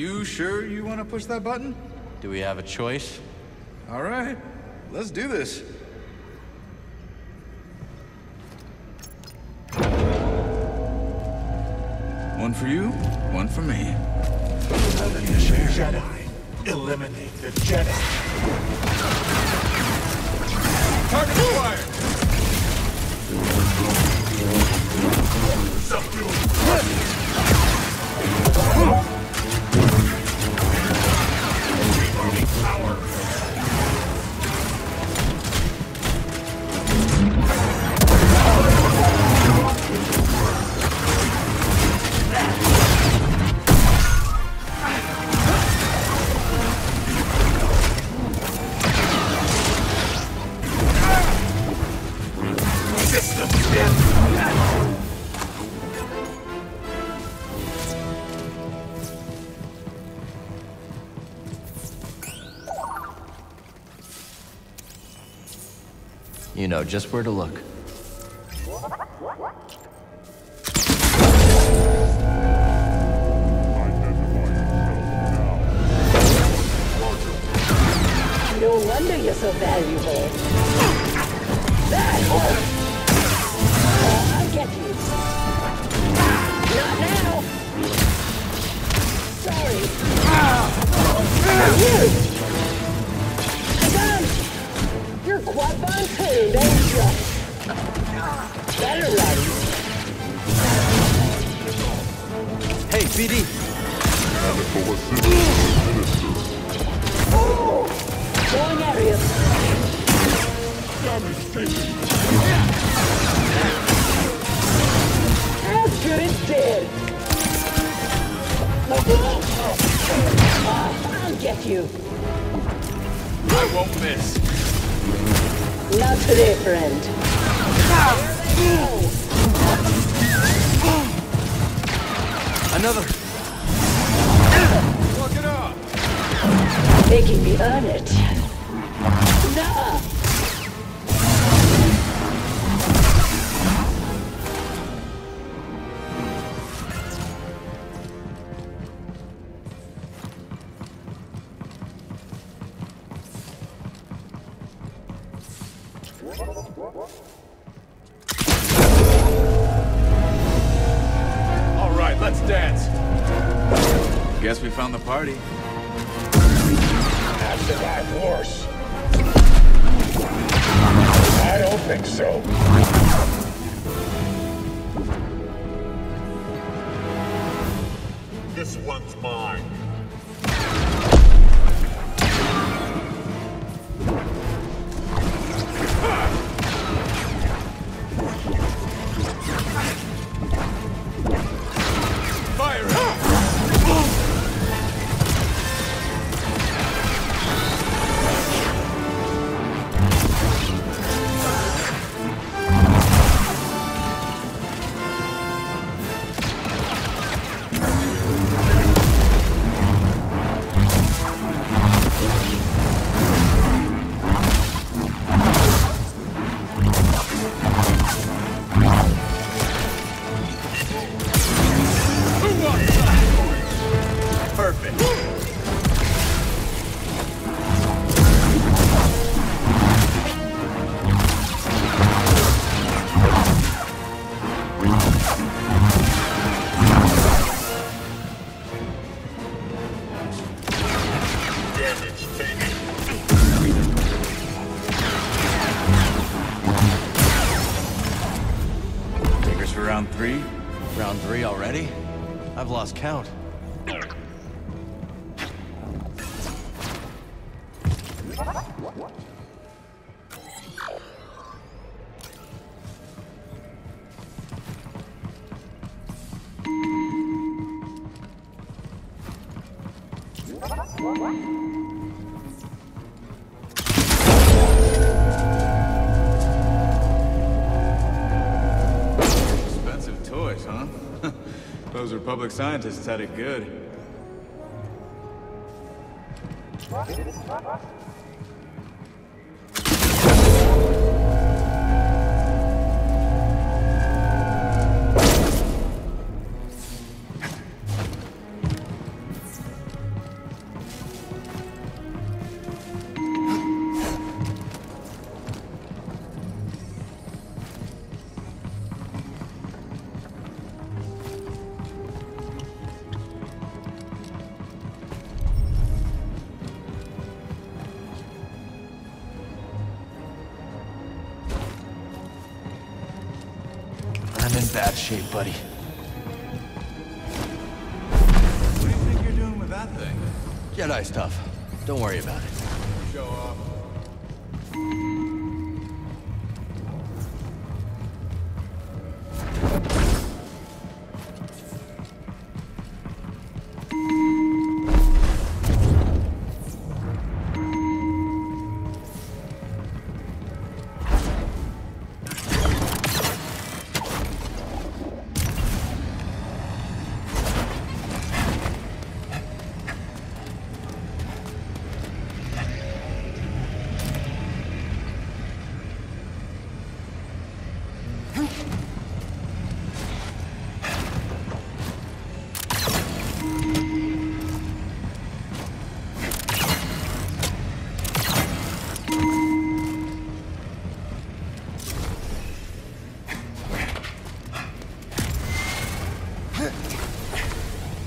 You sure you want to push that button? Do we have a choice? All right, let's do this. One for you, one for me. Eliminate the Jedi. Eliminate the Jedi. Target acquired. Power. You know just where to look. No wonder you're so valuable. I'll get you. Not now. Sorry. Oh, you. Quad bond too, don't you? Better ready. Hey, BD! Oh! Going at you. As good as dead. I'll get you. I won't miss. Not today, friend. Another. Look it up. Making me earn it. Nah. Found the party. After that horse. I don't think so. This one's mine. Lost count. Public scientists had it good. is that shape, buddy? What do you think you're doing with that thing? Jedi stuff. Don't worry about it. Show off.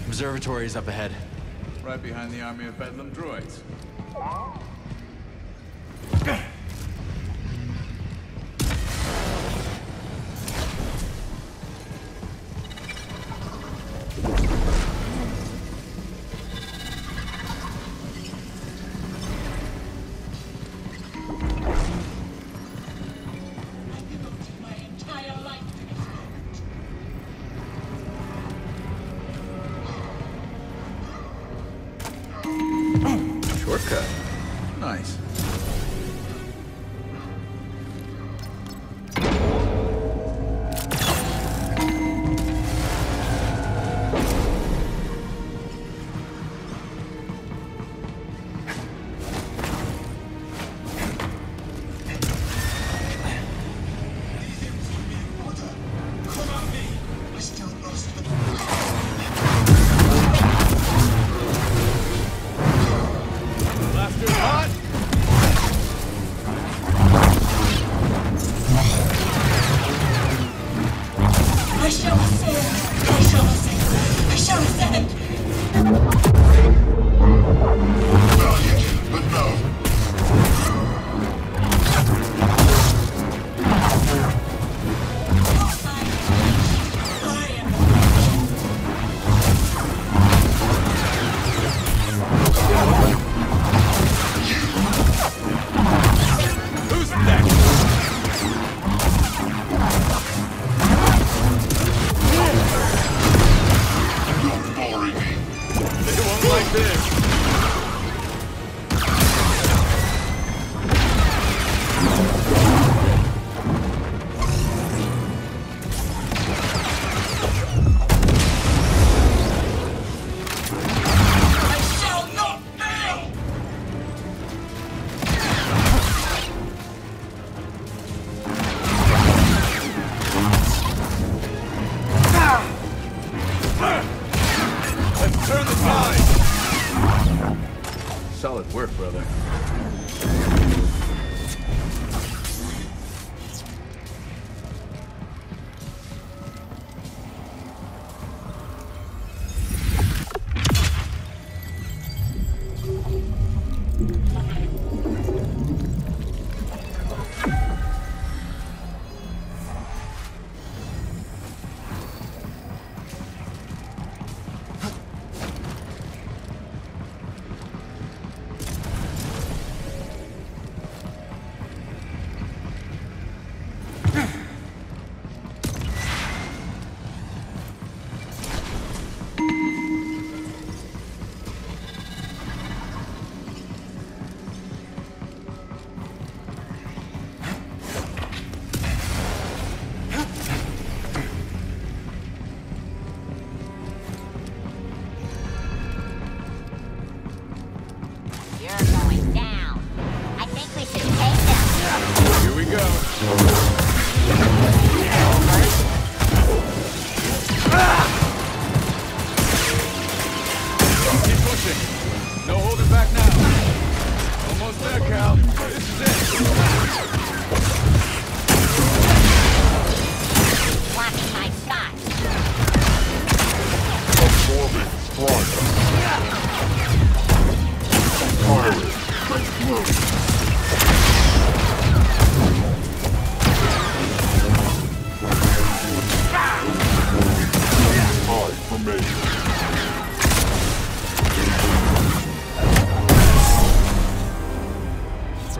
Observatory is up ahead. Right behind the army of Bedlam droids. Ah!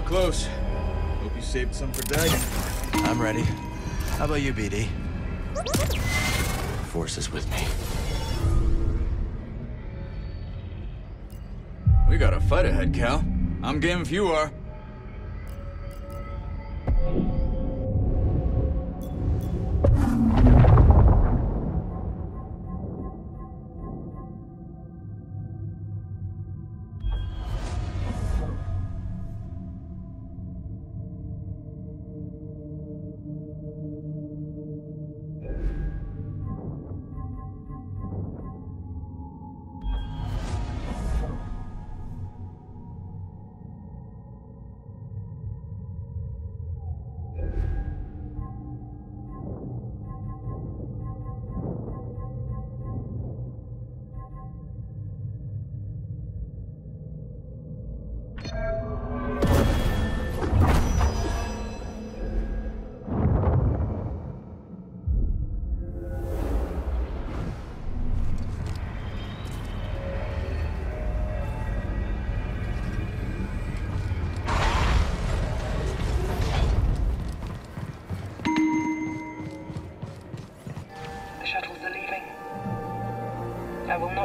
close. Hope you saved some for Dagan. I'm ready. How about you, BD? The Force is with me. We got a fight ahead, Cal. I'm game if you are.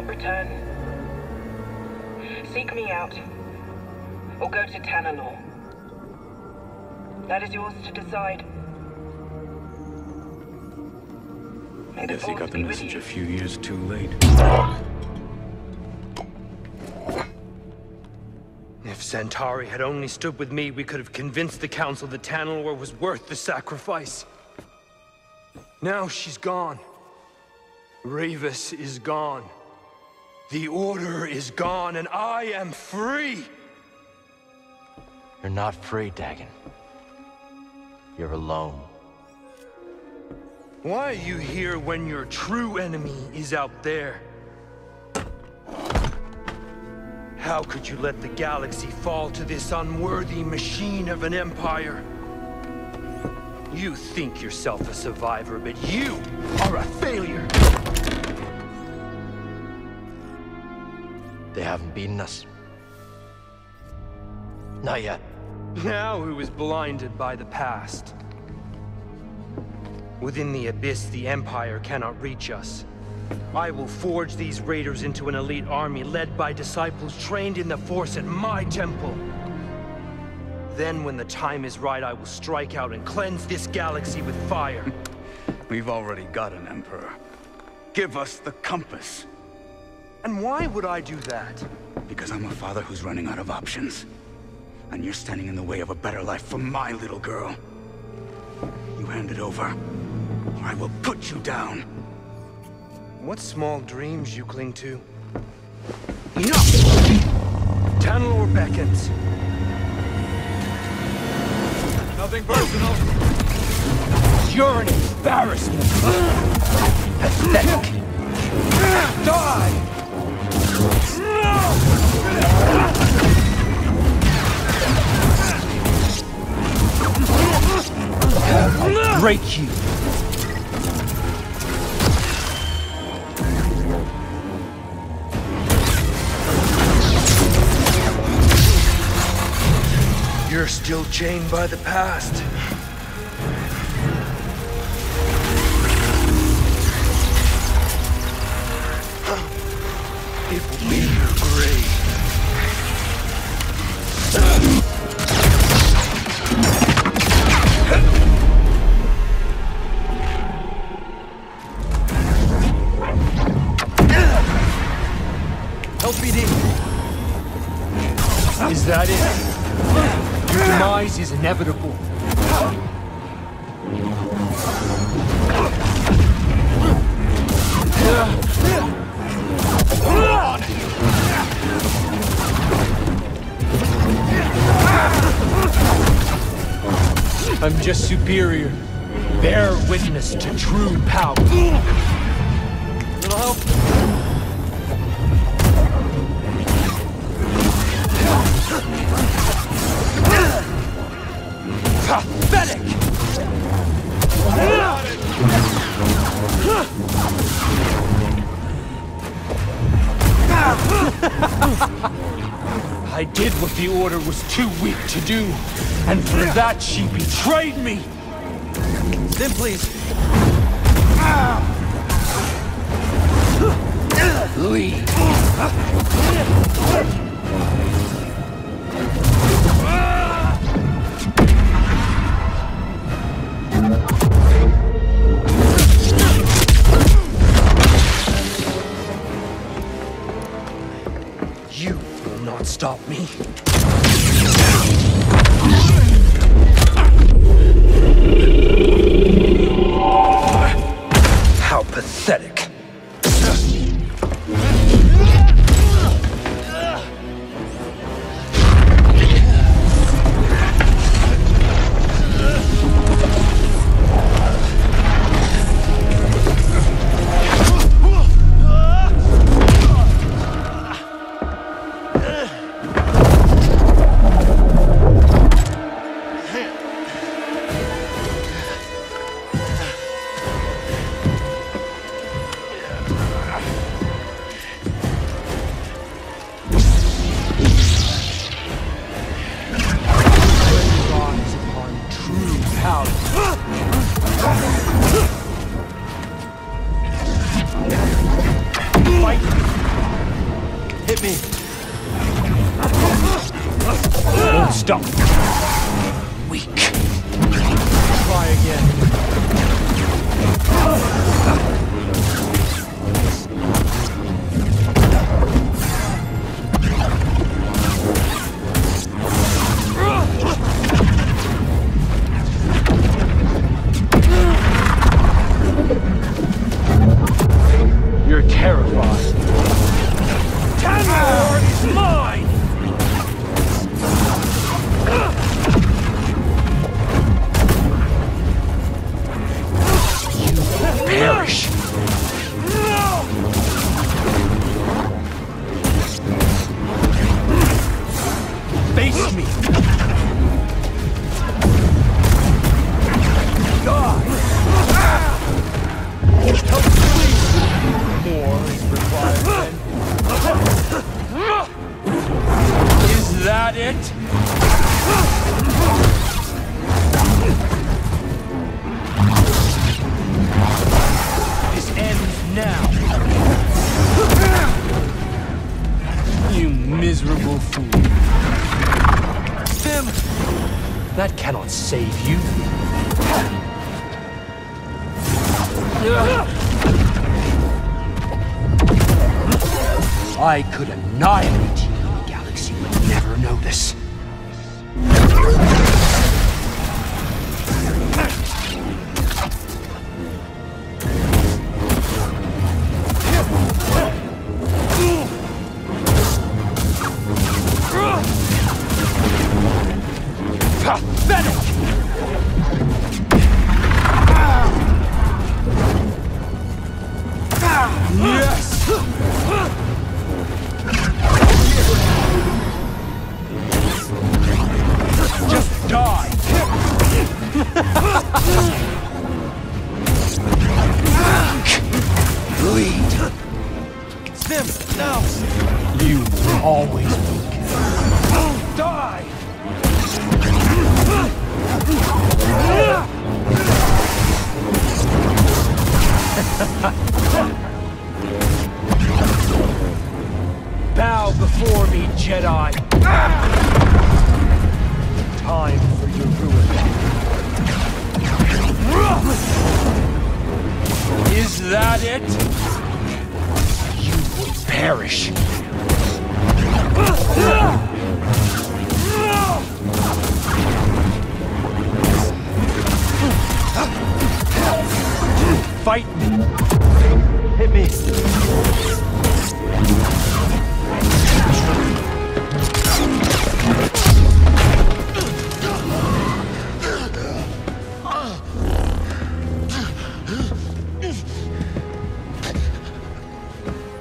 Return. Seek me out, or go to Tanalorr. That is yours to decide. I guess he got the message a few years too late. If Santari had only stood with me, we could have convinced the Council that Tanalorr was worth the sacrifice. Now she's gone. Ravis is gone. The Order is gone, and I am free! You're not free, Dagan. You're alone. Why are you here when your true enemy is out there? How could you let the galaxy fall to this unworthy machine of an empire? You think yourself a survivor, but you are a failure! They haven't beaten us. Not yet. Now who is blinded by the past? Within the abyss, the Empire cannot reach us. I will forge these raiders into an elite army led by disciples trained in the Force at my temple. Then when the time is right, I will strike out and cleanse this galaxy with fire. We've already got an Emperor. Give us the compass. And why would I do that? Because I'm a father who's running out of options. And you're standing in the way of a better life for my little girl. You hand it over, or I will put you down. What small dreams you cling to? Enough! Tanalorr beckons. Nothing personal. You're an embarrassment. Pathetic. Die! I'll break you! You're still chained by the past. It will be your grave. Help BD. Is that it? Your demise is inevitable. I'm just superior. Bear witness to true power. Little help? Pathetic! I did what the order was too weak to do, and for that she betrayed me! Then please. Lee. You will not stop me. How pathetic. I could annihilate you, the galaxy would never know this.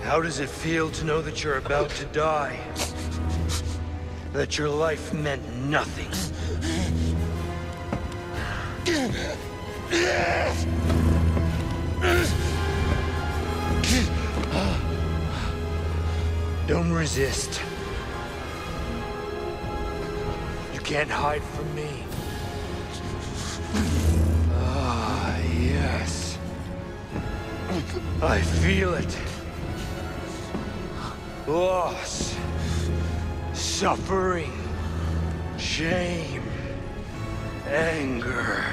How does it feel to know that you're about to die? That your life meant nothing? Don't resist. can't hide from me. Ah, yes. I feel it. Loss. Suffering. Shame. Anger.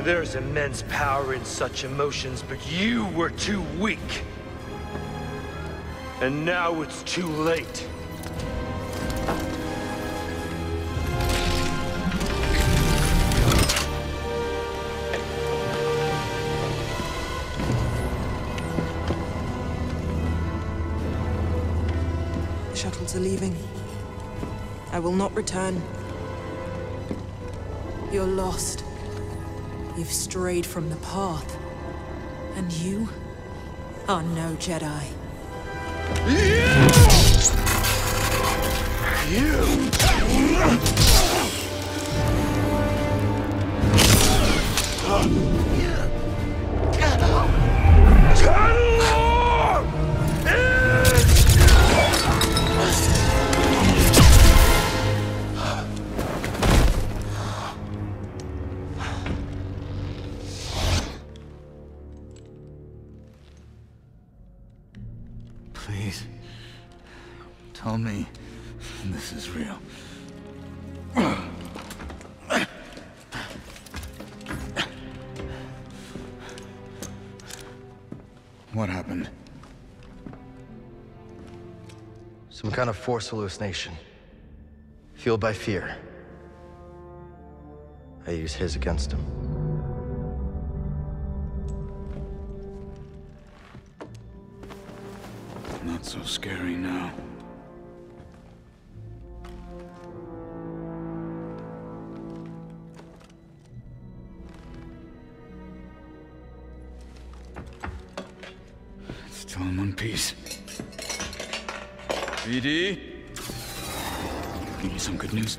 There's immense power in such emotions, but you were too weak. And now it's too late. Shuttles are leaving. I will not return. You're lost. You've strayed from the path. And you are no Jedi. Tell me this is real. What happened? Some kind of force hallucination. Fueled by fear. I use his against him. Not so scary now. Tell him one piece. BD? Give me some good news.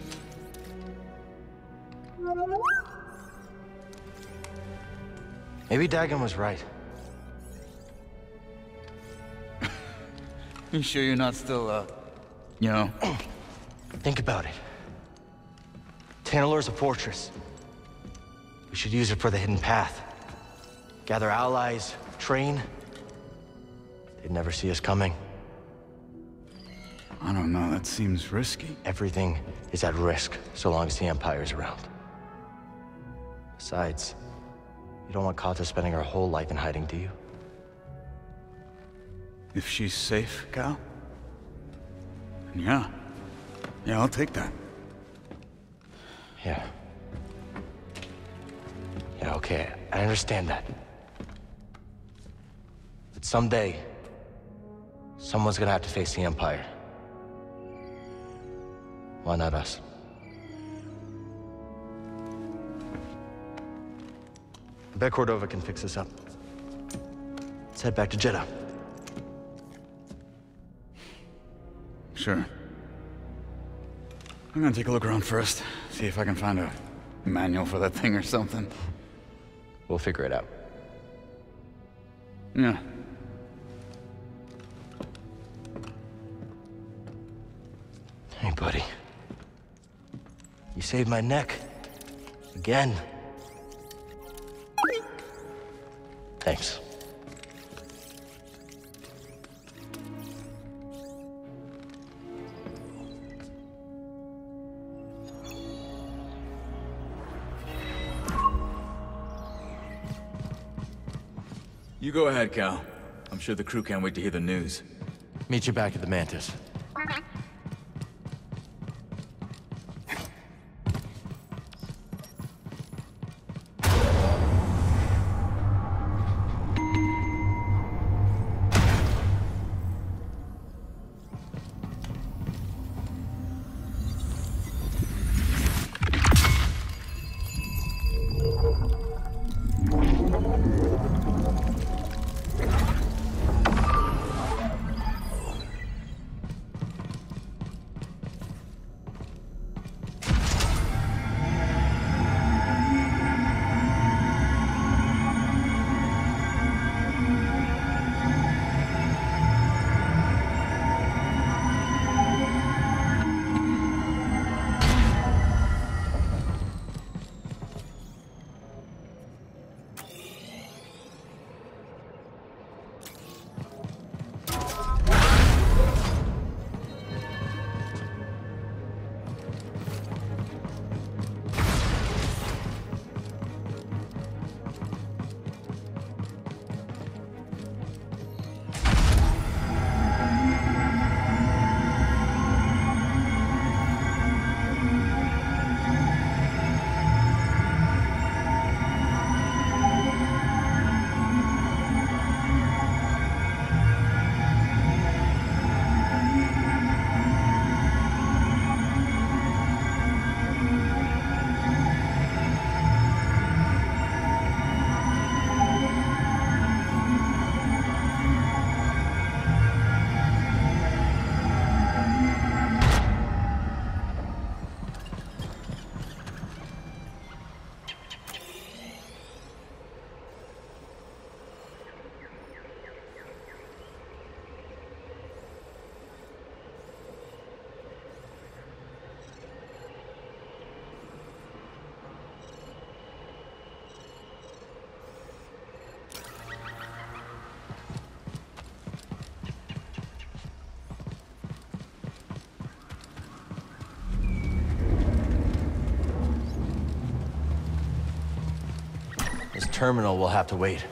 Maybe Dagan was right. You sure you're not still, you know? Think about it. Tanalorr's a fortress. We should use it for the hidden path. Gather allies, train. They'd never see us coming. I don't know, that seems risky. Everything is at risk, so long as the Empire's around. Besides, you don't want Kata spending her whole life in hiding, do you? If she's safe, Cal? Yeah, I'll take that. Yeah, okay, I understand that. But someday, someone's gonna have to face the Empire. Why not us? I bet Cordova can fix us up. Let's head back to Jeddah. Sure. I'm gonna take a look around first, see if I can find a manual for that thing or something. We'll figure it out. Yeah. Hey, buddy. You saved my neck. Again. Thanks. You go ahead, Cal. I'm sure the crew can't wait to hear the news. Meet you back at the Mantis. terminal will have to wait.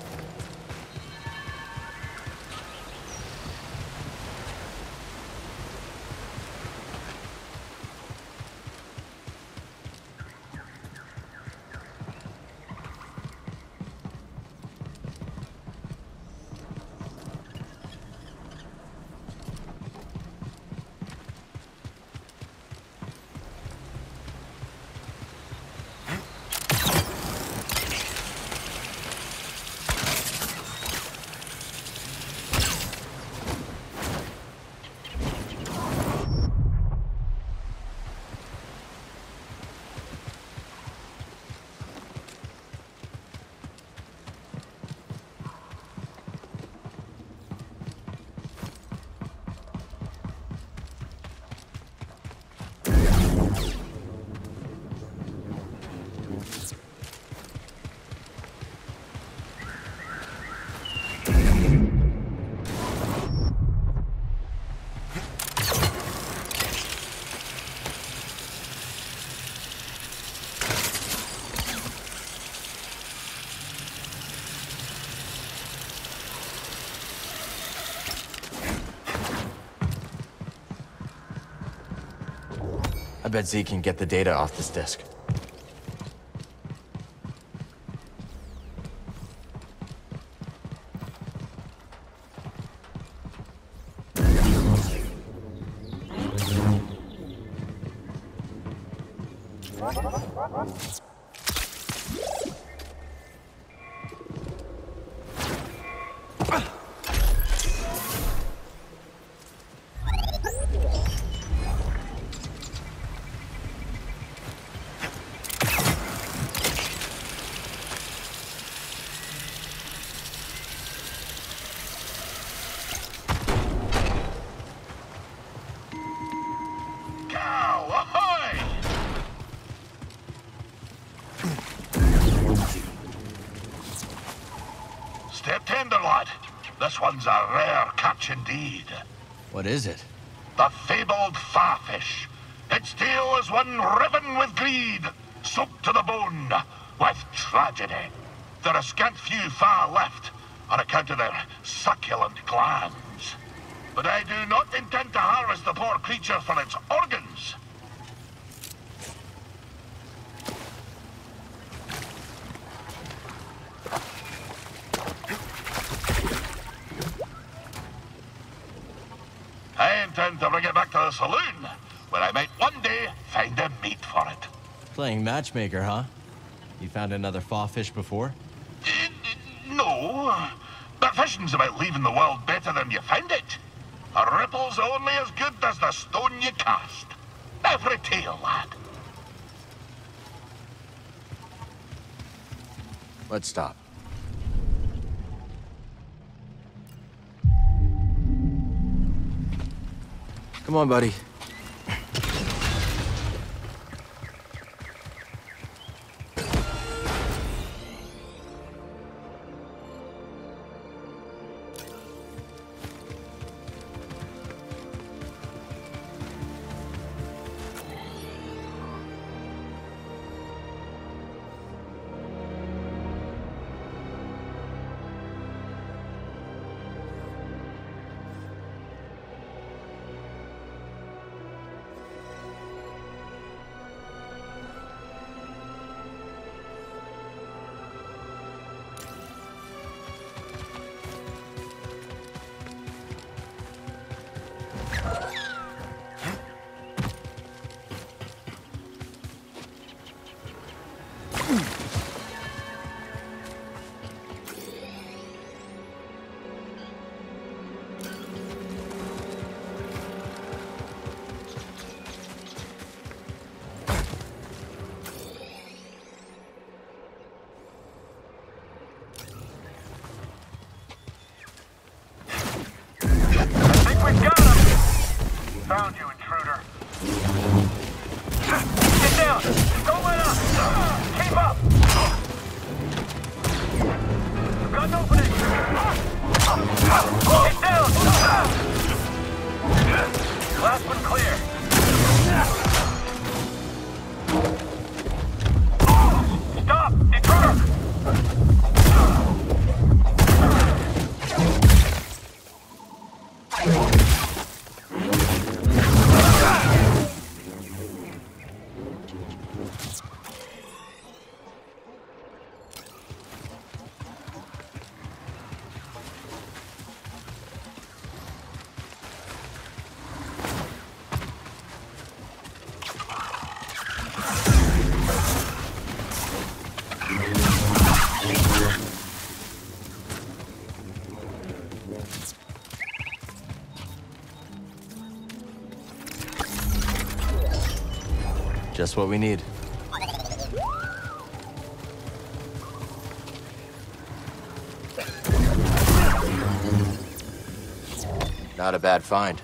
I bet Z can get the data off this disk. One's a rare catch indeed. What is it? The fabled farfish. Its tail is one riven with greed, soaked to the bone with tragedy. There are scant few far left on account of their succulent glands. But I do not intend to harvest the poor creature for its organs. Saloon, where I might one day find a mate for it. Playing matchmaker, huh? You found another farfish before? No, but fishing's about leaving the world better than you found it. A ripple's only as good as the stone you cast. Every tale, lad. Let's stop. Come on, buddy. Stop! Intruder! Just what we need. Not a bad find.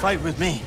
Fight with me.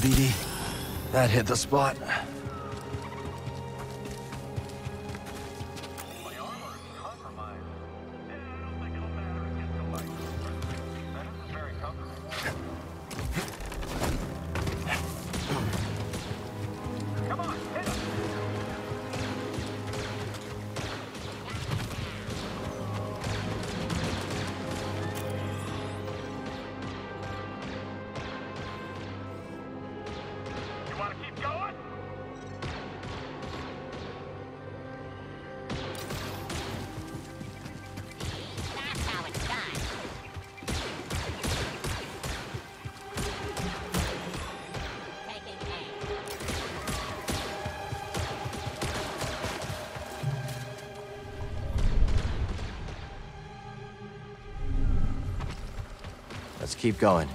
BD, that hit the spot. Keep going.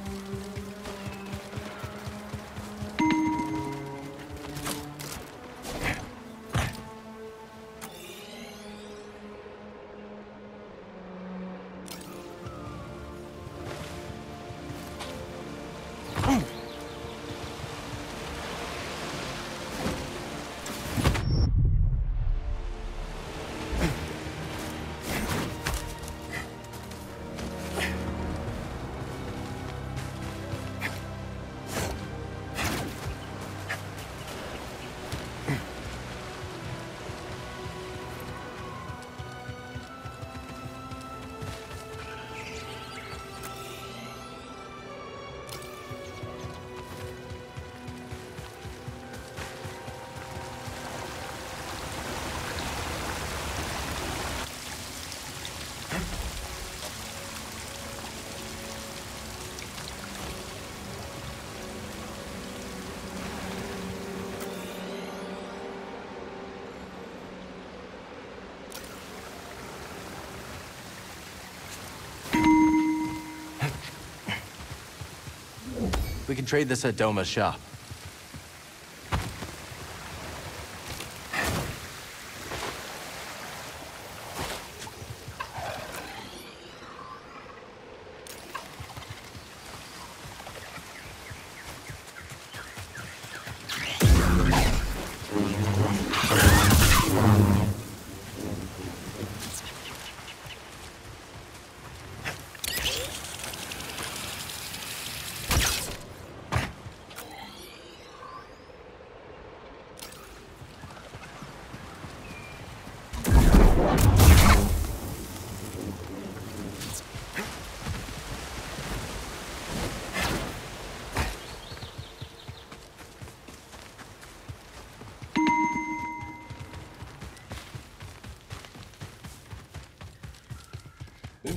We can trade this at Doma's shop.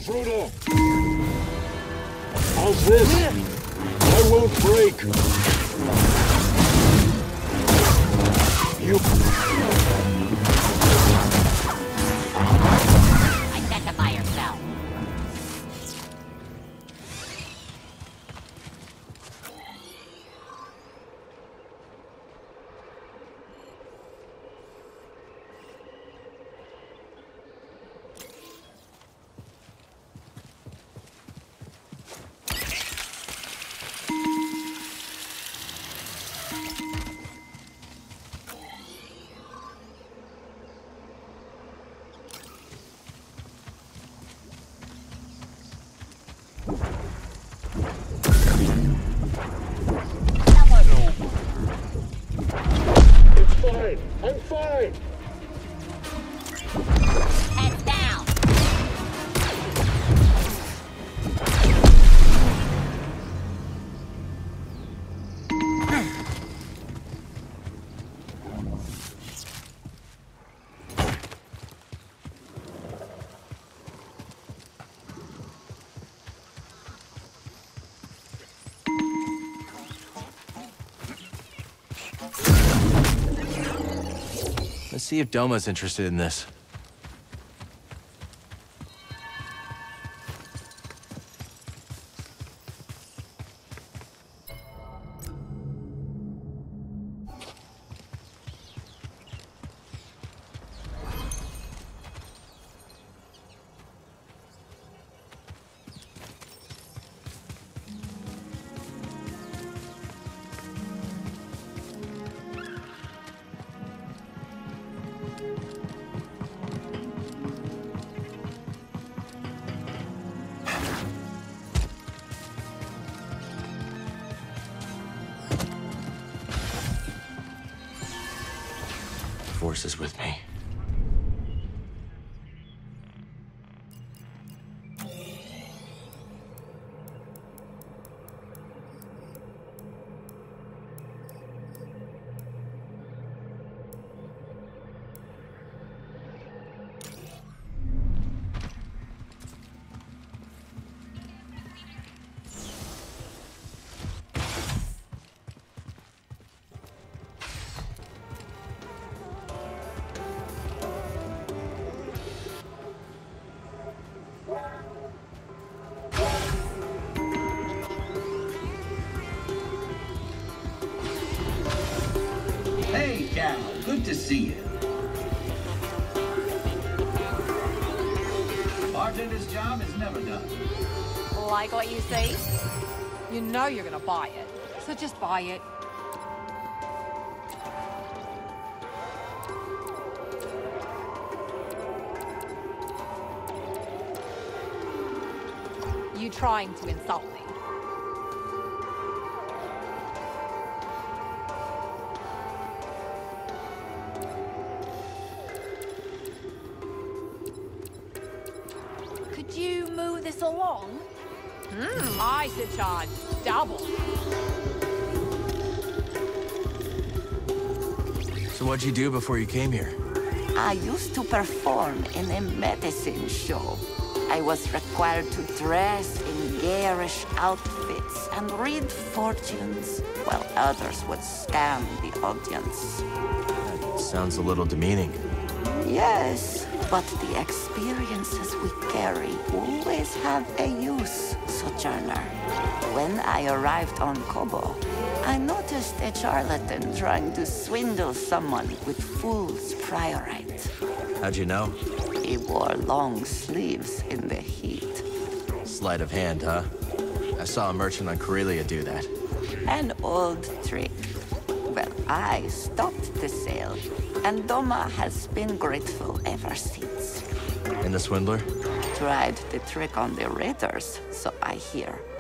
brutal. How's this? I won't break. You... Identify yourself. See if Doma's interested in this. Is with me. Like what you see? You know you're gonna buy it, so just buy it. You trying to insult me? Could you move this along? I should charge double. So what'd you do before you came here? I used to perform in a medicine show. I was required to dress in garish outfits and read fortunes while others would scam the audience. That sounds a little demeaning. Yes, but the experiences we carry always have a use, Sojourner. When I arrived on Koboh, I noticed a charlatan trying to swindle someone with fool's priorite. How'd you know? He wore long sleeves in the heat. Sleight of hand, huh? I saw a merchant on Corellia do that. An old trick. Well, I stopped the sale, and Doma has been grateful ever since. And the swindler? Tried the trick on the Raiders, so I hear.